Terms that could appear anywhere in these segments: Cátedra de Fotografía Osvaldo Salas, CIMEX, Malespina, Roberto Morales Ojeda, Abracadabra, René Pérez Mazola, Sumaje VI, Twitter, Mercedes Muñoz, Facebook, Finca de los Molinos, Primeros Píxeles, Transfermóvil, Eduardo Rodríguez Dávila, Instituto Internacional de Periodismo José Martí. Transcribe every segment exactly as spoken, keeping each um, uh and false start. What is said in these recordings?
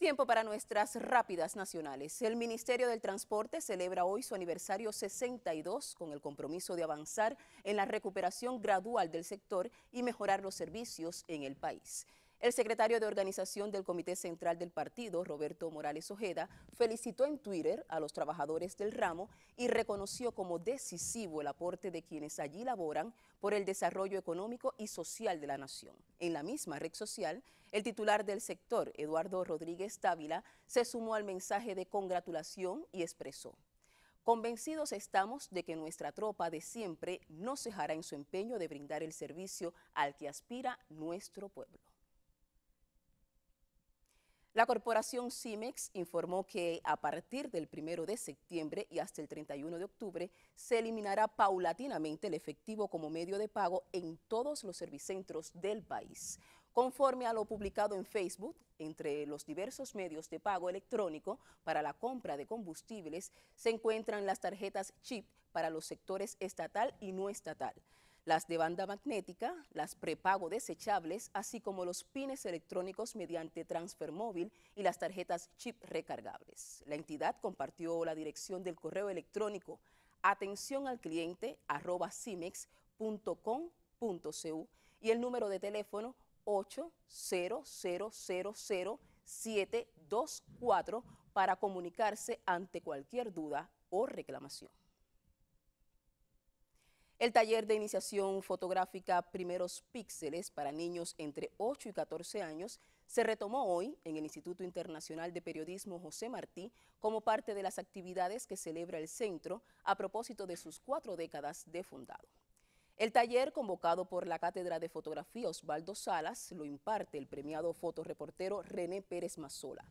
Tiempo para nuestras rápidas nacionales. El Ministerio del Transporte celebra hoy su aniversario sesenta y dos con el compromiso de avanzar en la recuperación gradual del sector y mejorar los servicios en el país. El secretario de Organización del Comité Central del Partido, Roberto Morales Ojeda, felicitó en Twitter a los trabajadores del ramo y reconoció como decisivo el aporte de quienes allí laboran por el desarrollo económico y social de la nación. En la misma red social, el titular del sector, Eduardo Rodríguez Dávila, se sumó al mensaje de congratulación y expresó: "Convencidos estamos de que nuestra tropa de siempre no cejará en su empeño de brindar el servicio al que aspira nuestro pueblo". La corporación CIMEX informó que a partir del primero de septiembre y hasta el treinta y uno de octubre se eliminará paulatinamente el efectivo como medio de pago en todos los servicentros del país. Conforme a lo publicado en Facebook, entre los diversos medios de pago electrónico para la compra de combustibles se encuentran las tarjetas chip para los sectores estatal y no estatal, las de banda magnética, las prepago desechables, así como los pines electrónicos mediante Transfermóvil y las tarjetas chip recargables. La entidad compartió la dirección del correo electrónico atención al cliente arroba cimex punto com punto cu y el número de teléfono ocho cero cero cero siete dos cuatro para comunicarse ante cualquier duda o reclamación. El taller de iniciación fotográfica Primeros Píxeles para niños entre ocho y catorce años se retomó hoy en el Instituto Internacional de Periodismo José Martí como parte de las actividades que celebra el centro a propósito de sus cuatro décadas de fundado. El taller, convocado por la Cátedra de Fotografía Osvaldo Salas, lo imparte el premiado fotoreportero René Pérez Mazola.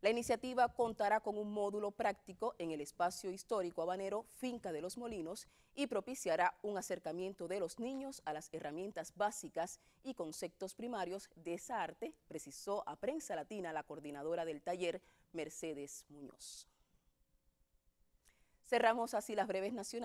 La iniciativa contará con un módulo práctico en el espacio histórico habanero Finca de los Molinos y propiciará un acercamiento de los niños a las herramientas básicas y conceptos primarios de esa arte, precisó a Prensa Latina la coordinadora del taller, Mercedes Muñoz. Cerramos así las breves nacionales.